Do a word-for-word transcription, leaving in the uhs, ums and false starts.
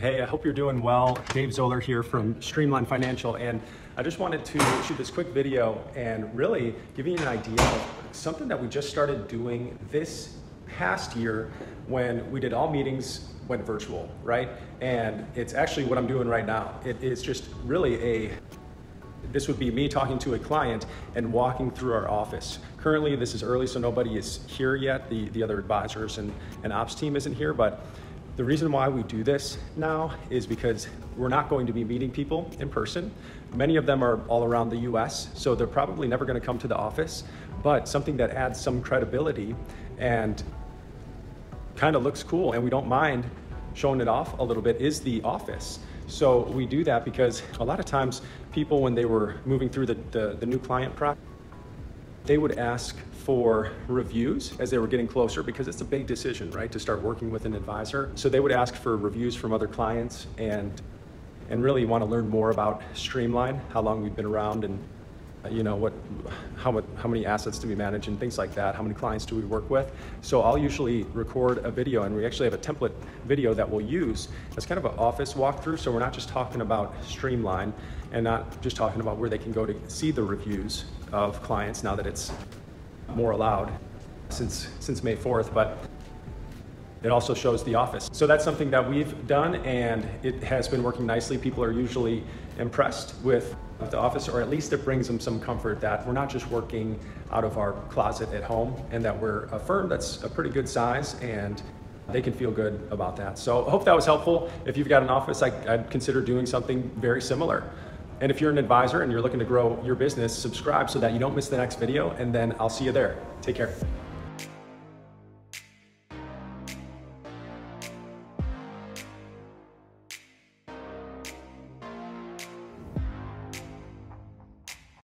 Hey, I hope you're doing well. Dave Zoller here from Streamline Financial, and I just wanted to shoot this quick video and really give you an idea of something that we just started doing this past year when we did all meetings went virtual, right? And it's actually what I'm doing right now. It is just really a, this would be me talking to a client and walking through our office. Currently, this is early, so nobody is here yet. The, the other advisors and, and ops team isn't here, but the reason why we do this now is because we're not going to be meeting people in person. Many of them are all around the U S, so they're probably never going to come to the office, but something that adds some credibility and kind of looks cool, and we don't mind showing it off a little bit, is the office. So we do that because a lot of times people, when they were moving through the, the, the new client process, they would ask for reviews as they were getting closer, because it's a big decision, right, to start working with an advisor. So they would ask for reviews from other clients and and really want to learn more about Streamline, how long we've been around, and you know what, how how many assets do we manage and things like that, how many clients do we work with. So I'll usually record a video, and we actually have a template video that we'll use as kind of an office walkthrough, so we're not just talking about Streamline and not just talking about where they can go to see the reviews of clients now that it's more allowed since since May fourth, but it also shows the office. So that's something that we've done, and it has been working nicely. People are usually impressed with the office, or at least it brings them some comfort that we're not just working out of our closet at home, and that we're a firm that's a pretty good size, and they can feel good about that. So I hope that was helpful. If you've got an office, I, I'd consider doing something very similar. And if you're an advisor and you're looking to grow your business, subscribe so that you don't miss the next video, and then I'll see you there. Take care.